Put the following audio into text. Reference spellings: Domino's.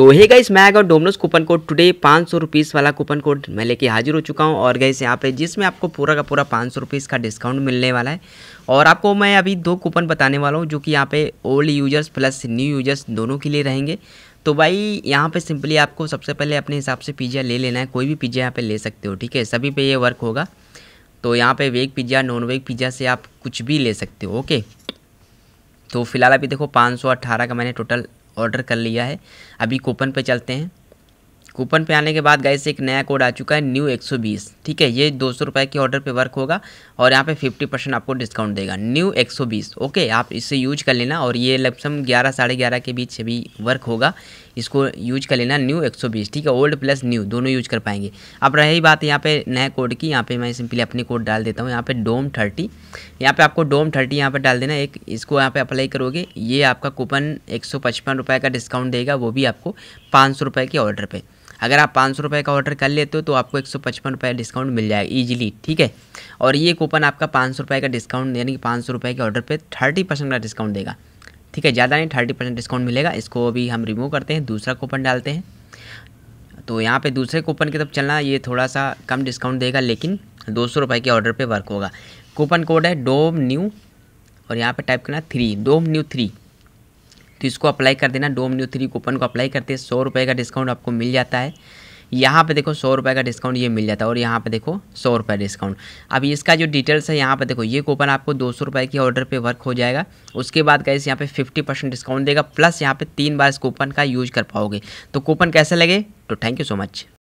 तो हे गाइस, मैं आएगा Domino's coupon code today 500 rupees वाला कूपन कोड मैं लेके हाजिर हो चुका हूँ। और गाइस यहाँ पे जिसमें आपको पूरा का पूरा 500 रुपीज़ का डिस्काउंट मिलने वाला है। और आपको मैं अभी दो कूपन बताने वाला हूँ जो कि यहाँ पे old users plus new users दोनों के लिए रहेंगे। तो भाई यहाँ पे सिंपली आपको सबसे पहले अपने हिसाब से पिज़्ज़ा ले लेना है, कोई भी पिज़्ज़ा यहाँ पे ले सकते हो, ठीक है, सभी पे ये वर्क होगा। तो यहाँ पे veg pizza non veg pizza से आप कुछ भी ले सकते हो, ओके। तो फिलहाल अभी देखो 518 का मैंने टोटल ऑर्डर कर लिया है। अभी कूपन पे चलते हैं। कूपन पे आने के बाद गाइस एक नया कोड आ चुका है न्यू 120, ठीक है, ये 200 रुपये के ऑर्डर पे वर्क होगा और यहाँ पे 50% आपको डिस्काउंट देगा न्यू 120, ओके। आप इसे यूज कर लेना और ये लमसम 11 साढ़े 11 के बीच भी वर्क होगा, इसको यूज कर लेना न्यू 120, ठीक है। ओल्ड प्लस न्यू दोनों यूज कर पाएंगे। अब रही बात यहाँ पे नए कोड की, यहाँ पे मैं सिंपली अपने कोड डाल देता हूँ। यहाँ पे डोम 30, यहाँ पे आपको डोम 30 यहाँ पे डाल देना। एक इसको यहाँ पे अप्लाई करोगे, ये आपका कूपन 155 रुपये का डिस्काउंट देगा, वो भी आपको 500 रुपये के ऑर्डर पे। अगर आप 500 रुपये का ऑर्डर कर लेते हो तो आपको 155 रुपये डिस्काउंट मिल जाएगा ईजिली, ठीक है। और ये कूपन आपका 500 रुपये का डिस्काउंट यानी कि 500 रुपये के ऑर्डर पे 30% का डिस्काउंट देगा, ठीक है, ज़्यादा नहीं, 30% डिस्काउंट मिलेगा। इसको अभी हम रिमूव करते हैं, दूसरा कूपन डालते हैं। तो यहाँ पे दूसरे कूपन की तरफ चलना, ये थोड़ा सा कम डिस्काउंट देगा लेकिन 200 रुपये के ऑर्डर पे वर्क होगा। कूपन कोड है डोम न्यू और यहाँ पे टाइप करना 3, डोम न्यू 3। तो इसको अप्लाई कर देना, डोम न्यू 3 कूपन को अप्लाई करते हैं 100 रुपये का डिस्काउंट आपको मिल जाता है। यहाँ पे देखो 100 रुपये का डिस्काउंट ये मिल जाता है और यहाँ पे देखो 100 रुपये डिस्काउंट। अब इसका जो डिटेल्स है यहाँ पे देखो, ये कूपन आपको 200 रुपये के ऑर्डर पे वर्क हो जाएगा। उसके बाद गाइस यहाँ पे 50% डिस्काउंट देगा, प्लस यहाँ पे 3 बार इस कूपन का यूज कर पाओगे। तो कूपन कैसे लगे? तो थैंक यू सो मच।